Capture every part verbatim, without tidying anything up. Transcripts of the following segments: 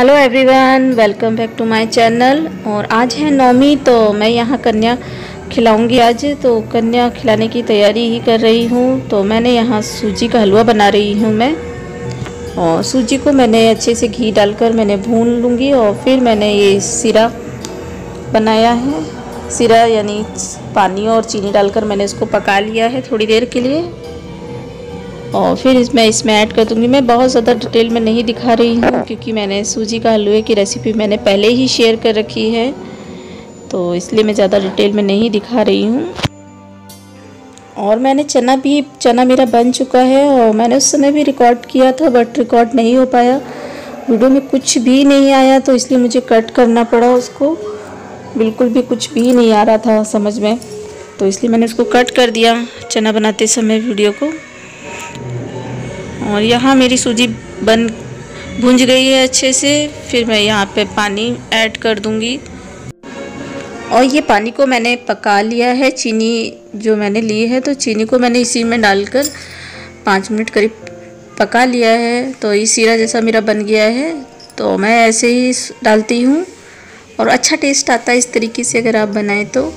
Hello everyone, welcome back to my channel. और आज है नवमी, तो मैं यहाँ कन्या खिलाऊंगी। आज तो कन्या खिलाने की तैयारी ही कर रही हूँ। तो मैंने यहाँ सूजी का हलवा बना रही हूँ मैं। और सूजी को मैंने अच्छे से घी डालकर मैंने भून लूँगी। और फिर मैंने ये सीरा बनाया है, सीरा यानी पानी और चीनी डालकर मैंने इसको पका लिया है थोड़ी देर के लिए। और फिर इसमें इसमें ऐड कर दूंगी। मैं बहुत ज़्यादा डिटेल में नहीं दिखा रही हूँ, क्योंकि मैंने सूजी का हलवे की रेसिपी मैंने पहले ही शेयर कर रखी है, तो इसलिए मैं ज़्यादा डिटेल में नहीं दिखा रही हूँ। और मैंने चना भी चना मेरा बन चुका है, और मैंने उस समय भी रिकॉर्ड किया था, बट रिकॉर्ड नहीं हो पाया, वीडियो में कुछ भी नहीं आया, तो इसलिए मुझे कट करना पड़ा उसको। बिल्कुल भी कुछ भी नहीं आ रहा था समझ में, तो इसलिए मैंने उसको कट कर दिया चना बनाते समय वीडियो को। और यहाँ मेरी सूजी बन भुंज गई है अच्छे से। फिर मैं यहाँ पे पानी ऐड कर दूँगी। और ये पानी को मैंने पका लिया है। चीनी जो मैंने ली है, तो चीनी को मैंने इसी में डालकर पाँच मिनट करीब पका लिया है। तो ये सीरा जैसा मेरा बन गया है। तो मैं ऐसे ही डालती हूँ और अच्छा टेस्ट आता है इस तरीके से, अगर आप बनाएं तो।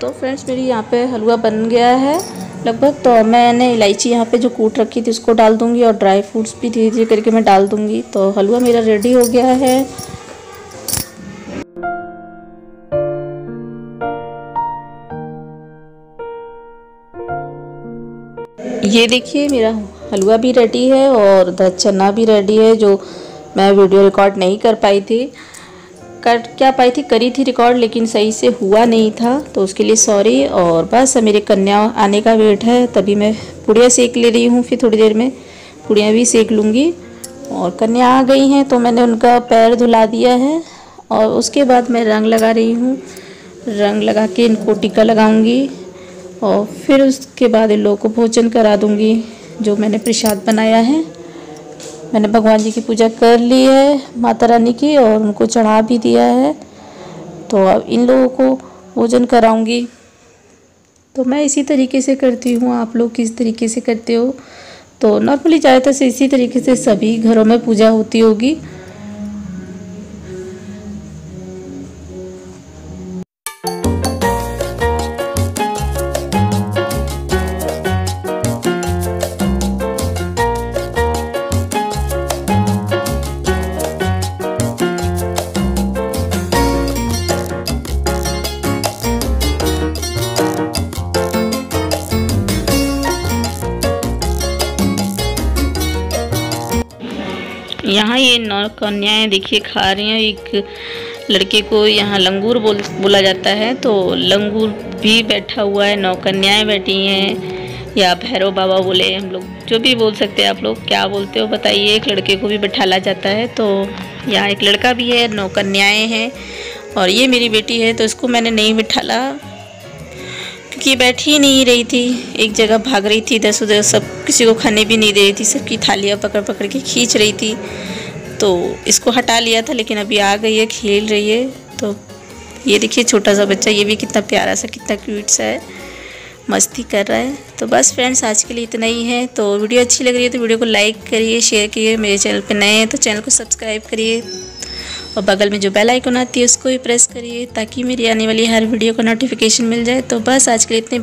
तो फ्रेंड्स, मेरी यहाँ पे हलवा बन गया है लगभग। तो मैंने इलायची यहाँ पे जो कूट रखी थी उसको डाल दूँगी, और ड्राई फ्रूट्स भी धीरे धीरे करके मैं डाल दूँगी। तो हलवा मेरा रेडी हो गया है। ये देखिए, मेरा हलवा भी रेडी है और चना भी रेडी है, जो मैं वीडियो रिकॉर्ड नहीं कर पाई थी। कर क्या पाई थी करी थी रिकॉर्ड, लेकिन सही से हुआ नहीं था, तो उसके लिए सॉरी। और बस मेरे कन्या आने का वेट है, तभी मैं पूड़ियाँ सेक ले रही हूँ। फिर थोड़ी देर में पूड़ियाँ भी सेक लूँगी। और कन्या आ गई हैं, तो मैंने उनका पैर धुला दिया है। और उसके बाद मैं रंग लगा रही हूँ, रंग लगा के इनको टीका लगाऊँगी। और फिर उसके बाद इन लोगों को भोजन करा दूँगी, जो मैंने प्रसाद बनाया है। मैंने भगवान जी की पूजा कर ली है, माता रानी की, और उनको चढ़ा भी दिया है। तो अब इन लोगों को भोजन कराऊंगी। तो मैं इसी तरीके से करती हूँ, आप लोग किस तरीके से करते हो? तो नॉर्मली ज़्यादातर से इसी तरीके से सभी घरों में पूजा होती होगी। यहाँ ये नौ कन्याएं देखिए खा रही हैं। एक लड़के को यहाँ लंगूर बोल बोला जाता है, तो लंगूर भी बैठा हुआ है। नौ कन्याएं बैठी हैं, या भैरव बाबा बोले हम लोग, जो भी बोल सकते हैं। आप लोग क्या बोलते हो बताइए। एक लड़के को भी बैठाला जाता है। तो यहाँ एक लड़का भी है, नौ कन्याएं हैं, और ये मेरी बेटी है। तो इसको मैंने नहीं बैठाला, क्योंकि बैठी ही नहीं रही थी, एक जगह भाग रही थी इधर उधर, सब किसी को खाने भी नहीं दे रही थी, सबकी थालियाँ पकड़ पकड़ के खींच रही थी। तो इसको हटा लिया था, लेकिन अभी आ गई है, खेल रही है। तो ये देखिए छोटा सा बच्चा, ये भी कितना प्यारा सा, कितना क्यूट सा है, मस्ती कर रहा है। तो बस फ्रेंड्स, आज के लिए इतना ही है। तो वीडियो अच्छी लग रही है तो वीडियो को लाइक करिए, शेयर करिए। मेरे चैनल पर नए हैं तो चैनल को सब्सक्राइब करिए, और बगल में जो बेल आइकन आती है उसको भी प्रेस करिए, ताकि मेरी आने वाली हर वीडियो का नोटिफिकेशन मिल जाए। तो बस आज के लिए इतने।